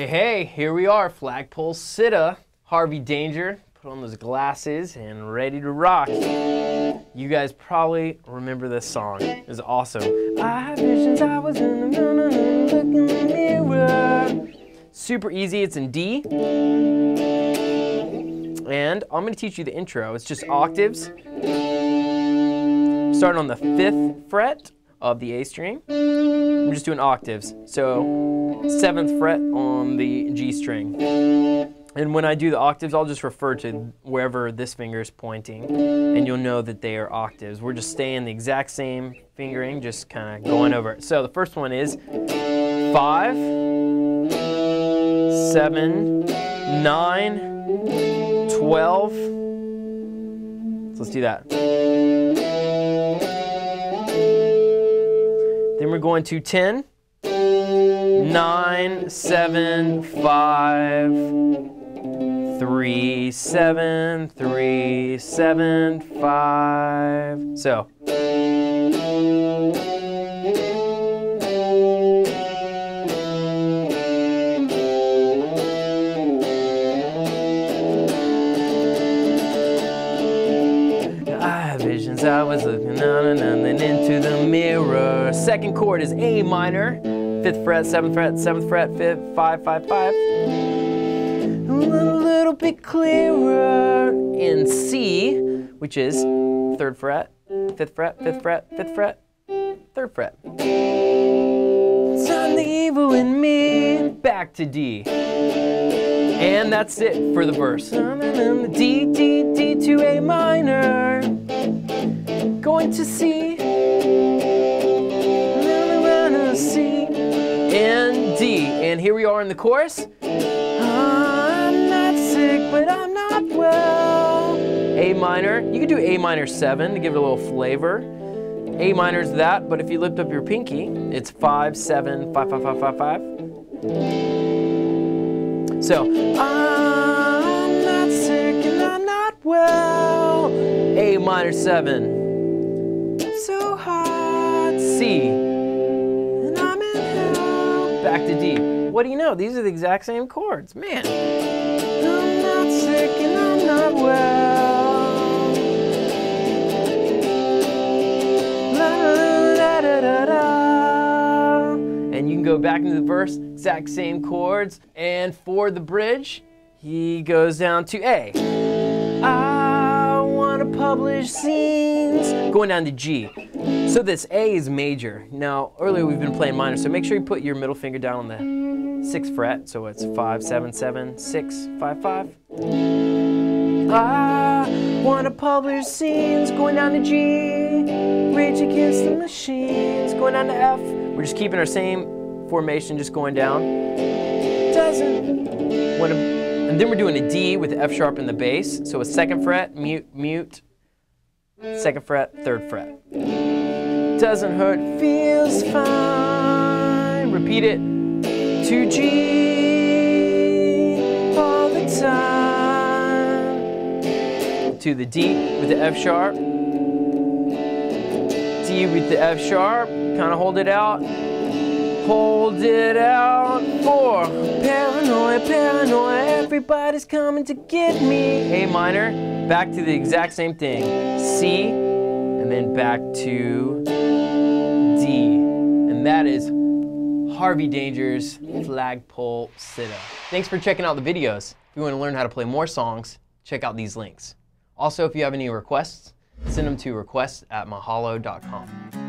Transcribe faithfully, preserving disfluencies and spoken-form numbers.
Hey, hey, here we are, Flagpole Sitta. Harvey Danger, put on those glasses and ready to rock. You guys probably remember this song. It was awesome. I had visions, I was in the looking in the mirror. Super easy, it's in D. And I'm gonna teach you the intro. It's just octaves. Starting on the fifth fret of the A string. I'm just doing octaves. So seventh fret on the G string. And when I do the octaves, I'll just refer to wherever this finger is pointing, and you'll know that they are octaves. We're just staying the exact same fingering, just kind of going over it. So the first one is five, seven, nine, twelve. So let's do that. Then we're going to ten. Nine, seven, five, three, seven, three, seven, five. So. I have visions, I was looking on and on and into the mirror. Second chord is A minor. Fifth fret, seventh fret, seventh fret, fifth, five, five, five. A little, little bit clearer in C, which is third fret, fifth fret, fifth fret, fifth fret, third fret. Son the evil in me. Back to D. And that's it for the verse. D, D, D to A minor. Going to C. And here we are in the chorus. I'm not sick, but I'm not well. A minor. You could do A minor seven to give it a little flavor. A minor is that, but if you lift up your pinky, it's five, seven, five, five, five, five, five. So, I'm not sick and I'm not well. A minor seven. So hot. C. And I'm in hell. Back to D. What do you know? These are the exact same chords. Man. I'm not sick and I'm not well. La, da, da, da, da. And you can go back into the verse, exact same chords. And for the bridge, he goes down to A. I want to publish scenes. Going down to G. So this A is major. Now, earlier we've been playing minor, so make sure you put your middle finger down on the sixth fret, so it's five, seven, seven, six, five, five. I want to publish scenes, going down to G. Rage against the machines, going down to F. We're just keeping our same formation, just going down. Doesn't want to, and then we're doing a D with the F sharp in the bass. So a second fret, mute, mute. Second fret, third fret. Doesn't hurt, feels fine. Repeat it. To G all the time. To the D with the F sharp. D with the F sharp. Kind of hold it out. Hold it out for paranoia, paranoia. Everybody's coming to get me. A minor. Back to the exact same thing. C and then back to D. And that is Harvey Danger's Flagpole Sitta. Thanks for checking out the videos. If you want to learn how to play more songs, check out these links. Also, if you have any requests, send them to requests at mahalo dot com.